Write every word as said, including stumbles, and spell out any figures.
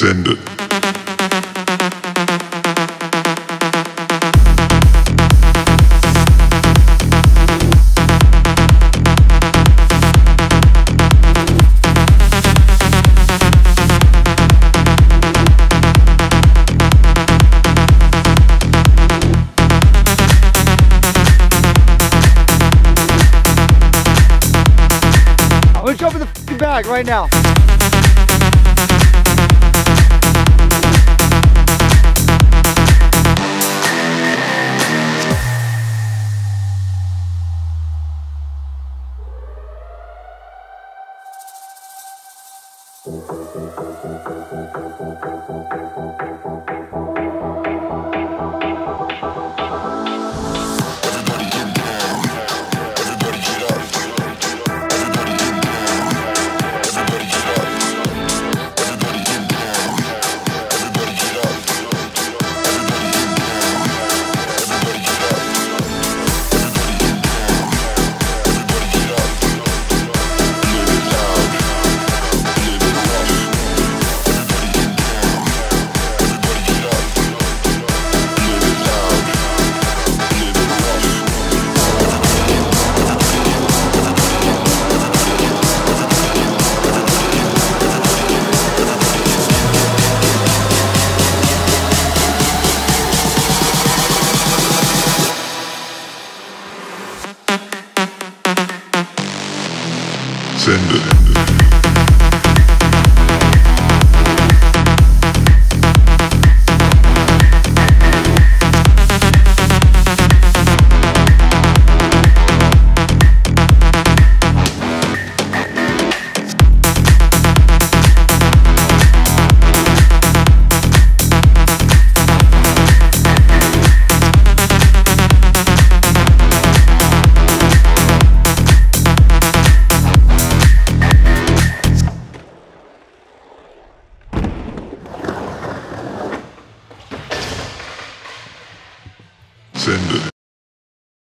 has ended. Bag right now. Send it. Send it.